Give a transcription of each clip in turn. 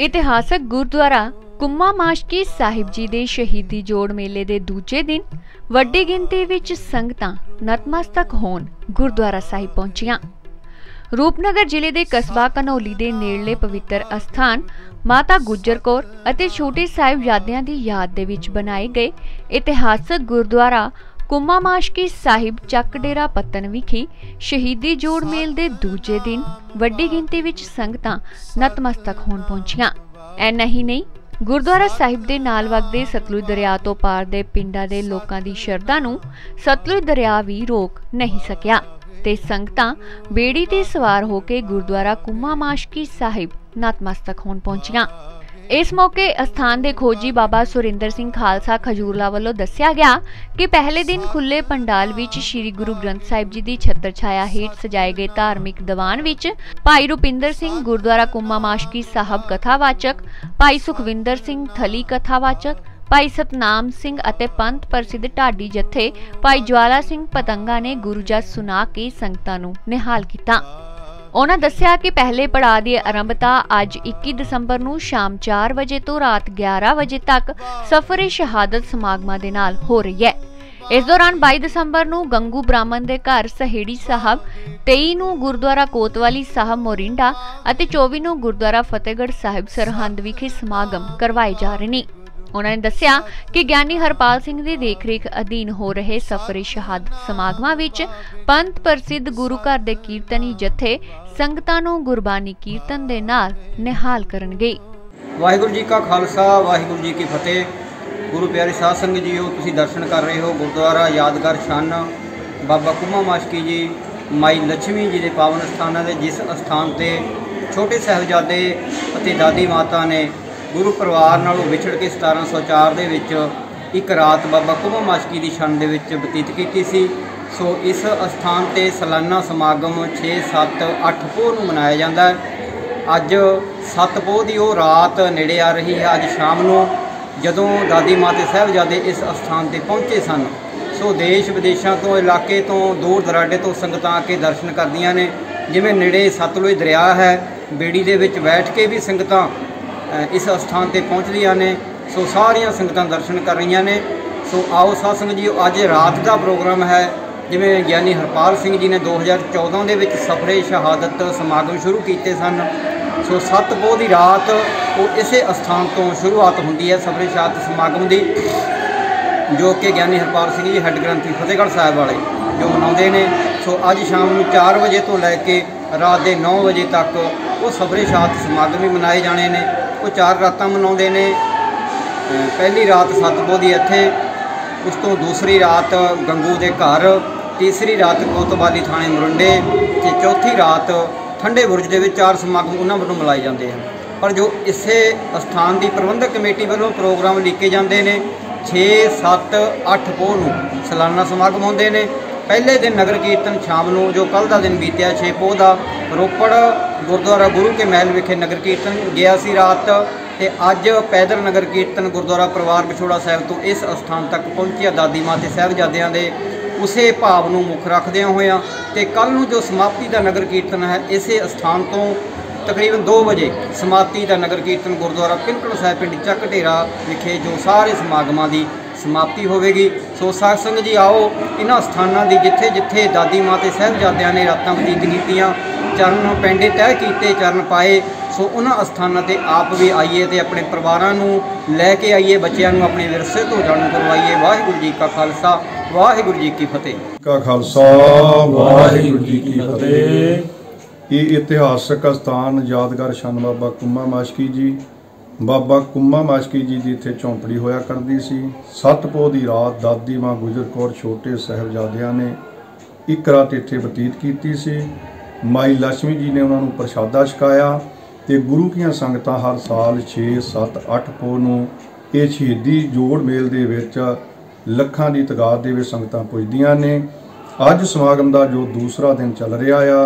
ਇਤਿਹਾਸਕ गुरुद्वारा कुम्मा माशकी साहिब जी के शहीदी जोड़ मेले के दूजे दिन वड्डी गिनती विच संगतां नतमस्तक होण गुरुद्वारा साहिब पहुंचियां। रूपनगर जिले के कस्बा घनौली के नेड़ले पवित्र अस्थान माता गुज्जर कौर अते छोटे साहिबजादियां की याद दे विच बनाए गए इतिहासक गुरुद्वारा कुम्मा माशकी साहिब चक डेरा पत्तन विखे शहीदी जोड़ मेल के दूजे दिन वड्डी गिनती विच संगतां नतमस्तक होण पहुंचियां। ऐना ही नहीं गुरुद्वारा साहिब दे नाल वगदे सतलुज दरिया तो पार दे पिंडां दे लोकां दी शरदा नूं सतलुज दरिया भी रोक नहीं सकिया ते संगतां बेड़ी ते सवार होके गुरुद्वारा कुम्मा माशकी साहिब नतमस्तक होण पहुंचियां। इस मौके अस्थान के खोजी बाबा सुरेंद्र सिंह खालसा खजूरला वालों दस्या गया कि पहले दिन खुले पंडाल विच श्री गुरु ग्रंथ साहिब जी की छत्र छाया हेठ सजाए गए धार्मिक दीवान विच भाई रूपिंदर सिंह गुरुद्वारा कुम्मा माशकी साहब कथावाचक, भाई सुखविंदर सिंह थली कथावाचक, भाई सतनाम सिंह अते पंथ प्रसिद्ध ढाडी जत्थे भाई ज्वाला सिंह पतंगा ने गुरुजा सुना के संगतां नूं निहाल कीता। उन्होंने दस्या कि पहले पड़ाव की आरंभता अज 21 दसंबर नूं शाम 4 बजे तो रात 11 बजे तक सफरे शहादत समागमां दे नाल हो रही है। इस दौरान 22 दसंबर नूं गंगू ब्राह्मण दे घर सहेड़ी साहब, 23 नूं गुरुद्वारा कोतवाली साहब मोरिंडा अते 24 नूं गुरुद्वारा फतेहगढ़ साहिब सरहंद विखे समागम करवाए जा रहे ने। उन्होंने दस्या कि ज्ञानी हरपाल सिंह की देखरेख अधीन हो रहे सफरे शहादत समागमां विच पंथ प्रसिद्ध गुरु घर के कीर्तनी जत्थे संगतां नूं गुरबानी कीर्तन दे नाल निहाल करनगे। वाहिगुरू जी का खालसा, वाहिगुरू जी की फतेह। गुरु प्यारे साध संगत जी हो, तुसीं दर्शन कर रहे हो गुरुद्वारा यादगार छाना बाबा कुम्मा माशकी जी माई लक्ष्मी जी के पावन अस्थान है, जिस अस्थान से छोटे साहिबजादे अते दादी माता ने गुरु परिवार नालों विछड़ के 1704 दे विच एक रात बाबा कुम्मा माशकी की छण दे विच बतीत कीती सी। सो इस अस्थान ते सालाना समागम 6, 7, 8 पोह नूं मनाया जांदा है। अज 7 पोह दी ओह रात नेड़े आ रही है। अज शाम नूं जदों दादी माँ ते साहिबजादे इस अस्थान ते पहुँचे सन, सो देश विदेशों तो इलाके तो दूर दराडे तो संगतां आ के दर्शन करदियां ने। जिवें नेड़े सतलुज दरिया है, बेड़ी दे विच बैठ के भी संगतां इस अस्थान पर पहुँच रही ने। सो सारिया संगत दर्शन कर रही ने। सो आओ साध संगत जी, अज रात का प्रोग्राम है। जिमें ज्ञानी हरपाल सिंह जी ने 2014 के सफरे शहादत समागम शुरू किए सन। सो 7 पोह की रात वो इसे अस्थान तो शुरुआत होंगी है सफरे शहादत समागम की, जो कि ज्ञानी हरपाल सिंह जी हैड ग्रंथी फतेहगढ़ साहब वाले जो मनाते हैं। सो अज शाम 4 बजे तो लैके रात के 9 बजे तक वो सफरे शहादत समागम भी मनाए जाने ने। वो 4 रात मनाते हैं। पहली रात 7 पोह की इत्थे, उस तो दूसरी रात गंगू के घर, तीसरी रात कोतवाली थाने मुरंडे ते चौथी रात ठंडे बुर्ज के 4 समागम उन्होंने वालों मनाए जाते हैं। पर जो इसे अस्थान की प्रबंधक कमेटी वालों प्रोग्राम लिखे जाते हैं 6, 7, 8 पोह नूं सालाना समागम होंदे ने। पहले दिन नगर कीर्तन शाम को, जो कल का दिन बीत्या 6 पोह का, रोपड़ गुरुद्वारा गुरु के महल विखे नगर कीर्तन गया सी रात। ते अज पैदल नगर कीर्तन गुरुद्वारा परिवार विछोड़ा साहिब तो इस अस्थान तक पहुँचिया दादी माँ ते साहिबजादियां दे उसे भाव नूं मुख रखदियां होइयां। ते कल नूं जो समाप्ति का नगर कीर्तन है इसे अस्थान तो तकरीबन 2 बजे समाप्ति का नगर कीर्तन गुरुद्वारा पिंड साहिब पिंड चक ढेरा विखे जो सारे समागमां दी समाप्ति होगी। सो साध संगत जी, आओ इन्हां स्थानां दी जिथे जिथे दादी माँ ते साहिबजादियां ने रातां बतीत कीतीआं, चरण पेंडे तय किए, चरण पाए, सो उन्हां स्थानां ते आप भी आइए ते अपने परिवारां नूं लै के आइए, बच्चिआं नूं अपने विरसे तो जाणू करवाइए। वाहिगुरू जी का खालसा, वाहिगुरू जी की फतेह। का खालसा, वाहिगुरू जी की फतेह। ये इतिहासक अस्थान यादगार शन बाबा कुम्मा माशकी जी, बाबा कुम्मा माशकी जी की इत्थे चौंपड़ी होया करती सी। 7 पोह की रात दादी माँ गुजर कौर छोटे साहिबजादियां ने एक रात इत्थे बतीत कीती सी। माई लक्ष्मी जी ने उन्होंने प्रशादा छकाया ते गुरु की संगतां हर साल 6, 7, 8 पोह नूं ये शहीदी जोड़ मेल दे विच लखां दी तदाद दे विच संगतां पुजदियां ने। अज समागम का जो दूसरा दिन चल रहा आ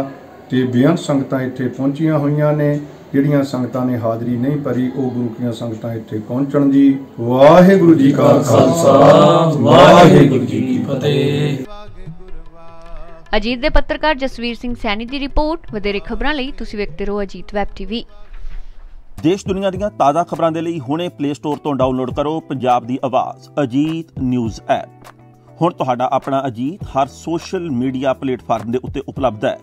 ते बेअंत संगतां इत्थे पहुंचियां होईयां ने। ਜਿਹੜੀਆਂ ਸੰਗਤਾਂ ਨੇ ਹਾਜ਼ਰੀ ਨਹੀਂ ਭਰੀ ਉਹ ਗੁਰੂ ਕੀਆਂ ਸੰਗਤਾਂ ਇੱਥੇ ਪਹੁੰਚਣ ਜੀ। ਵਾਹਿਗੁਰੂ ਜੀ ਕਾ ਖਾਲਸਾ, ਵਾਹਿਗੁਰੂ ਜੀ ਕੀ ਫਤਿਹ। अजीत के पत्रकार जसवीर सिंह सैनी की रिपोर्ट। वधेरे खबरों लई तुसीं वेखदे रहो अजीत वैब टीवी। देश दुनिया दी ताज़ा खबरों के लिए हुणे प्ले स्टोर तो डाउनलोड करो पंजाब की आवाज़ अजीत न्यूज़ ऐप। हुण तुहाडा अपना अजीत हर सोशल मीडिया प्लेटफॉर्म के उत्ते उपलब्ध है।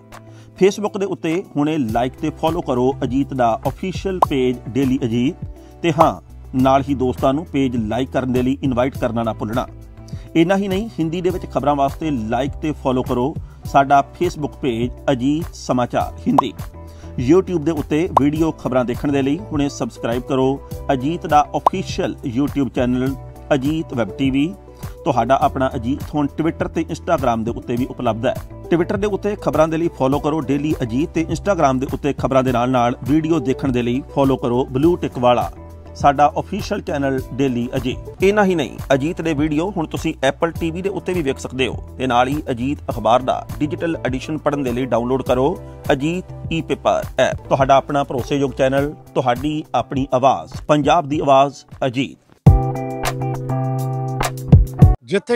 फेसबुक के उत्ते हुणे लाइक तो फॉलो करो अजीत का ऑफिशियल पेज डेली अजीत। तो हाँ, नाल ही दोस्तों नूं पेज लाइक करने के लिए इनवाइट करना ना भुलना। इन्ना ही नहीं, हिंदी दे विच खबरां वास्ते लाइक तो फॉलो करो साडा फेसबुक पेज अजीत समाचार हिंदी। यूट्यूब के उत्ते वीडियो खबरां देखने के लिए हुणे सबसक्राइब करो अजीत का official YouTube channel Ajit web TV. तुहाडा अपना अजीत हुण ट्विटर ते इंस्टाग्राम के उत्ते भी उपलब्ध है। ट्विटर के उत्ते खबरां दे लई फॉलो करो डेली अजीत ते इंस्टाग्राम के उत्ते खबरां दे नाल-नाल वीडियो देखण दे लई फॉलो करो ब्लू टिक वाला साडा ऑफिशियल चैनल डेली अजीत। इना ही नहीं, अजीत दे वीडियो हुण तुसीं एप्पल टीवी के उत्ते भी वेख सकदे हो ते नाल ही अजीत अखबार दा डिजिटल एडिशन पढ़न दे लई डाउनलोड करो अजीत ई पेपर ऐप। तुहाडा अपना भरोसेयोग चैनल, तुहाडी अपनी आवाज़, पंजाब दी आवाज़ अजीत। जिथे